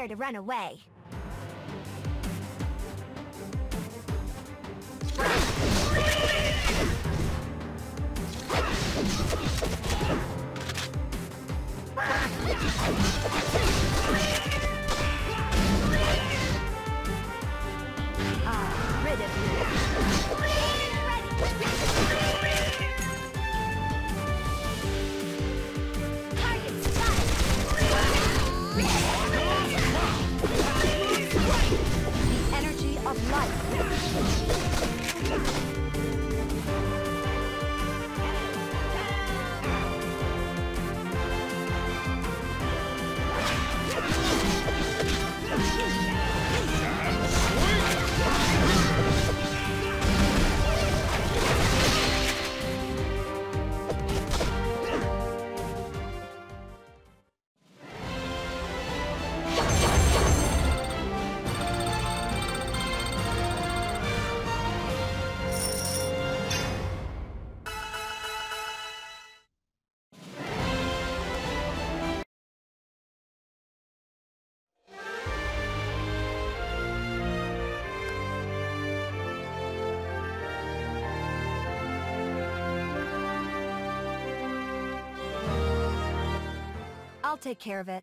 dare to run away. I'll take care of it.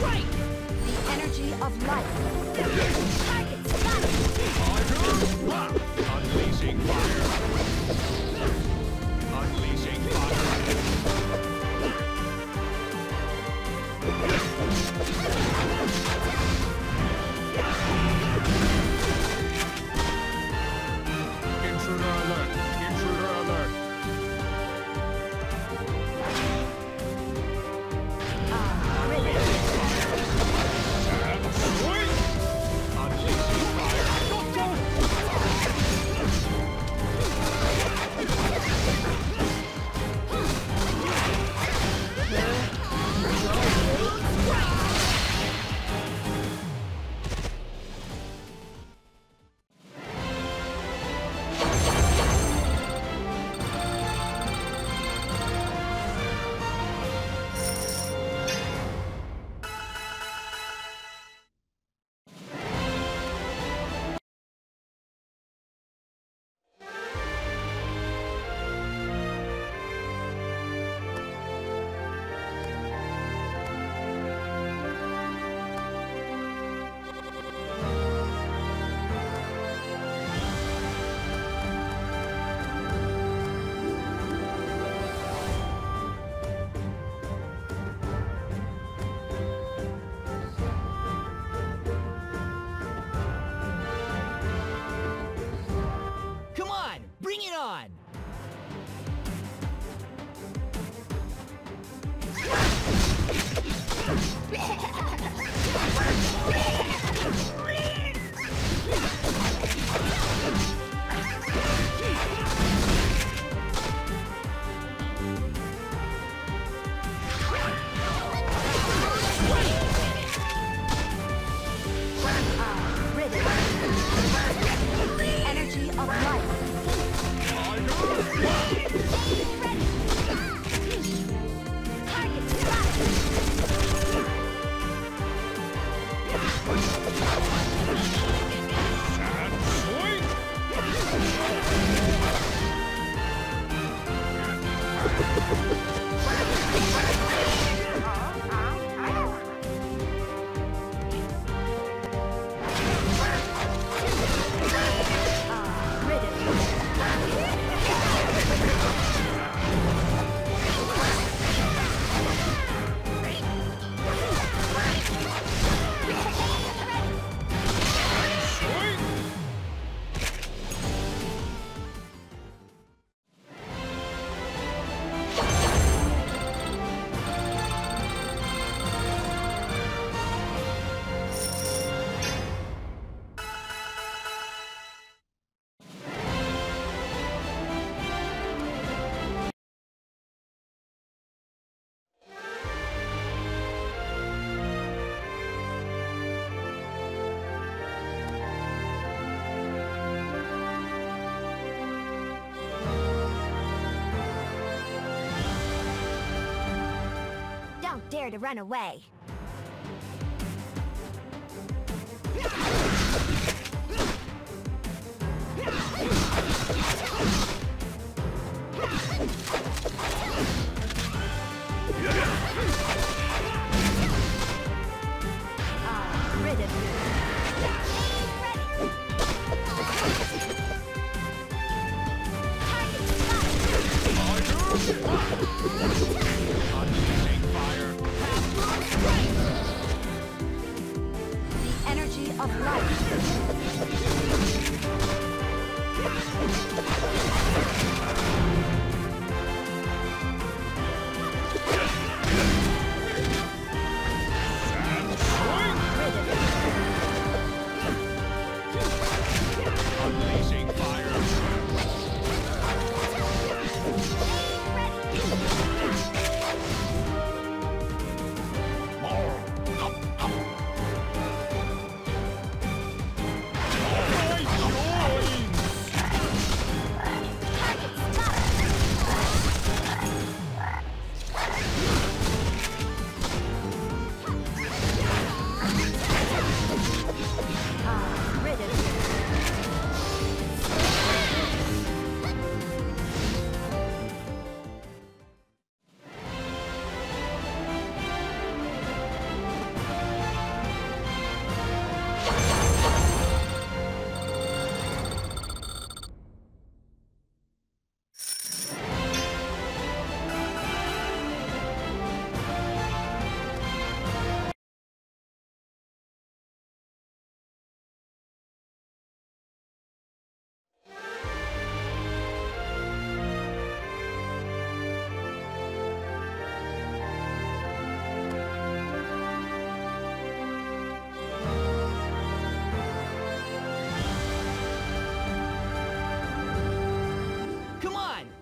Right. The energy of life. Unleashing fire! Unleashing fire! Intruder alert! Intruder alert! Energy of life. dare to run away.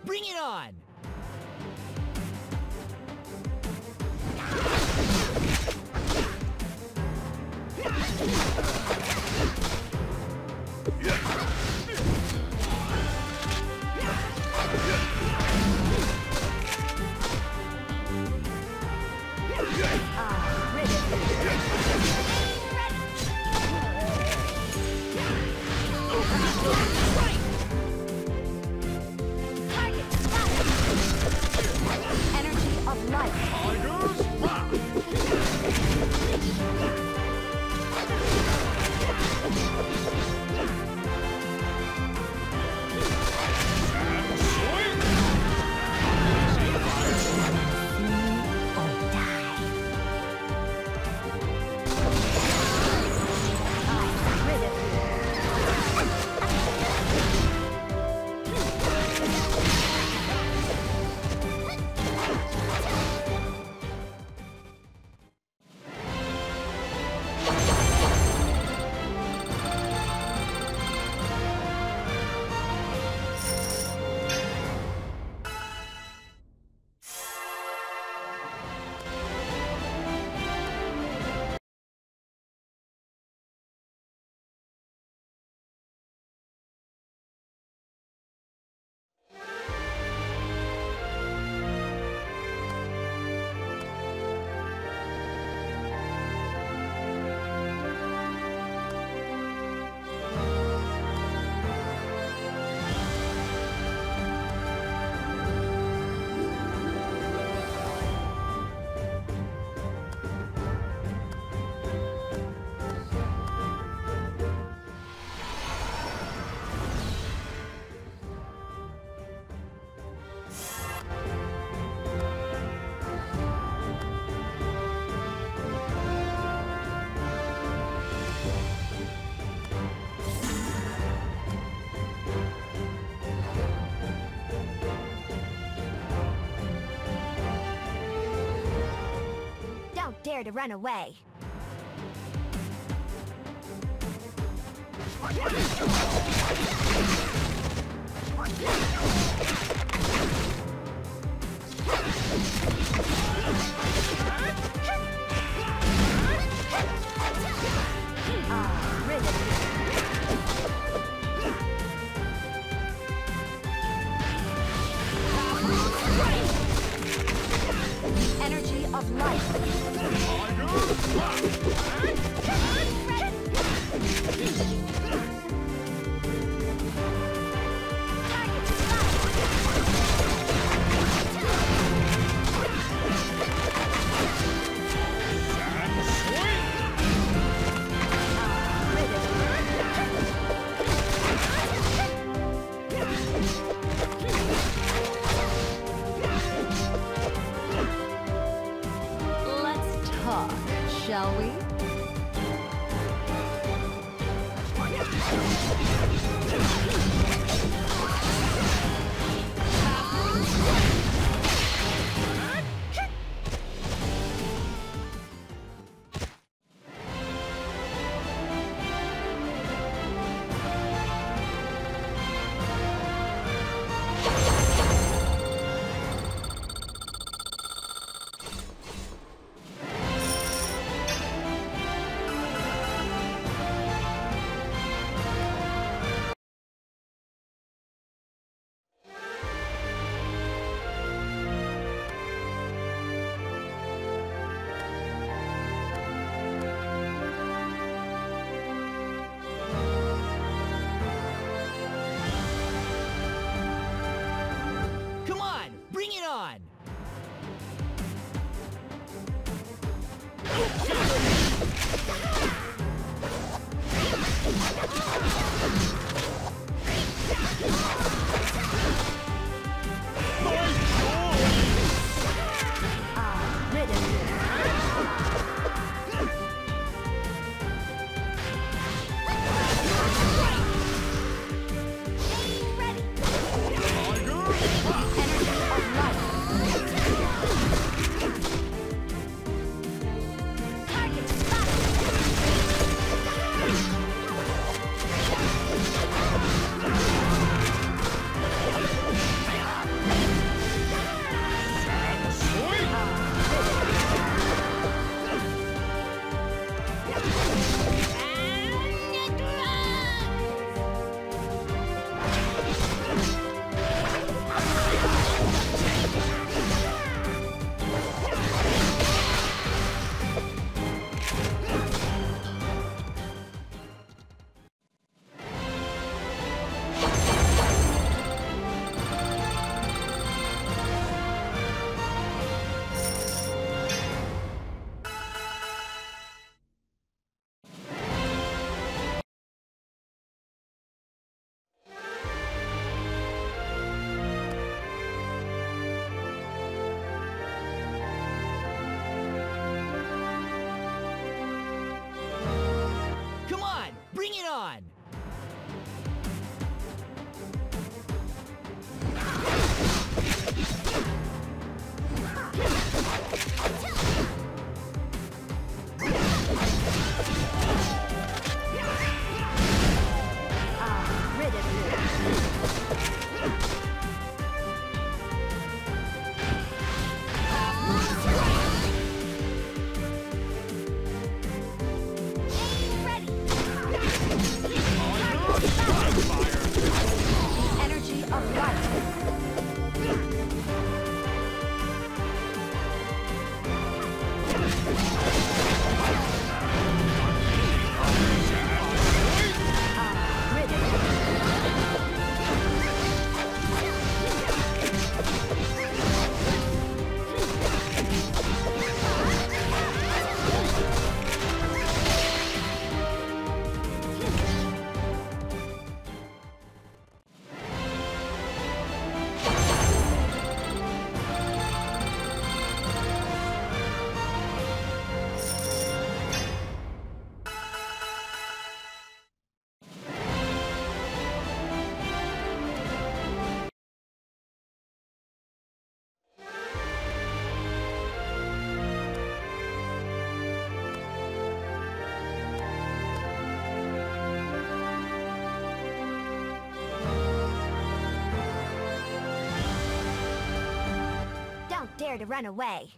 Bring it on! Dare to run away. Energy of of life. Shall we? Bring it on! Bring it on! Dare to run away.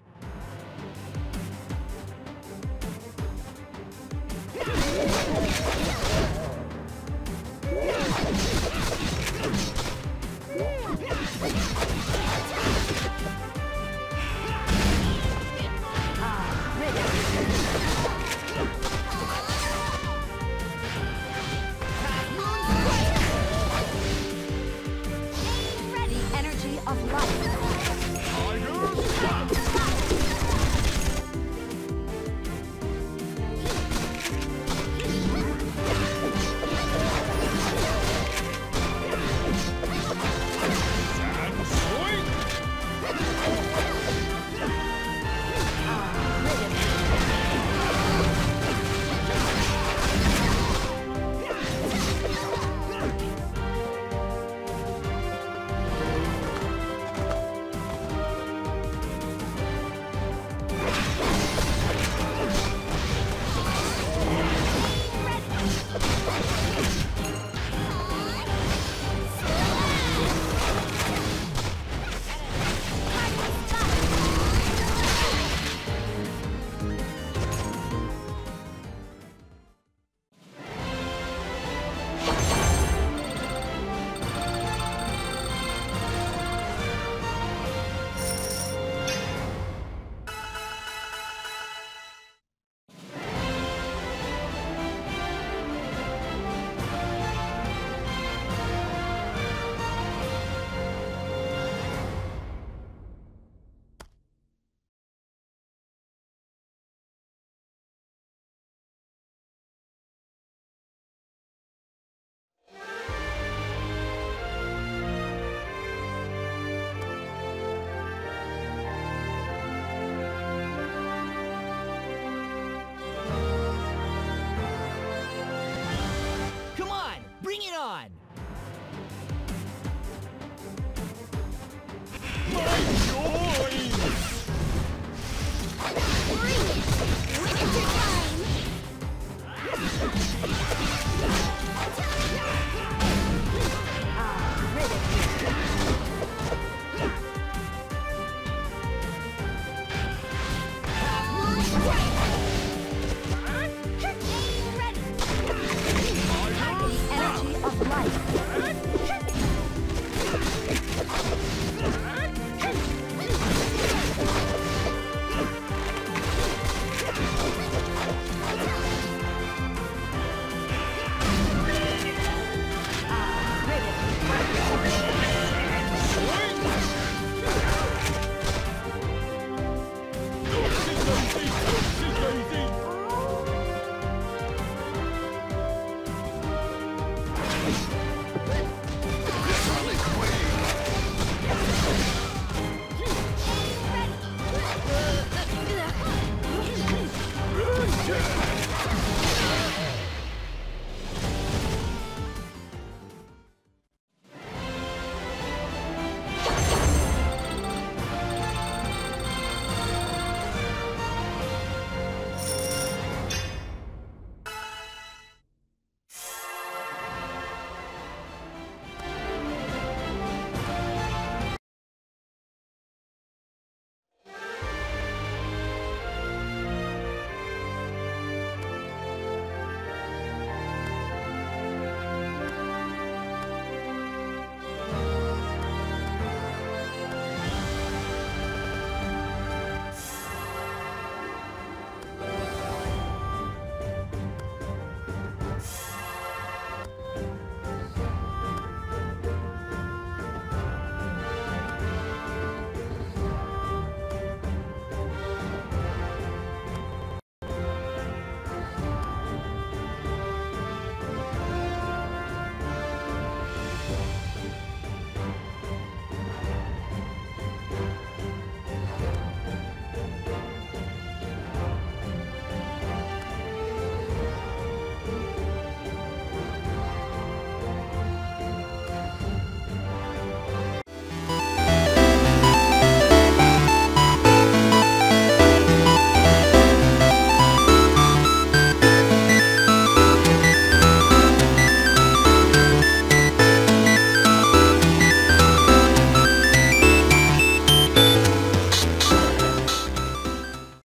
Right on!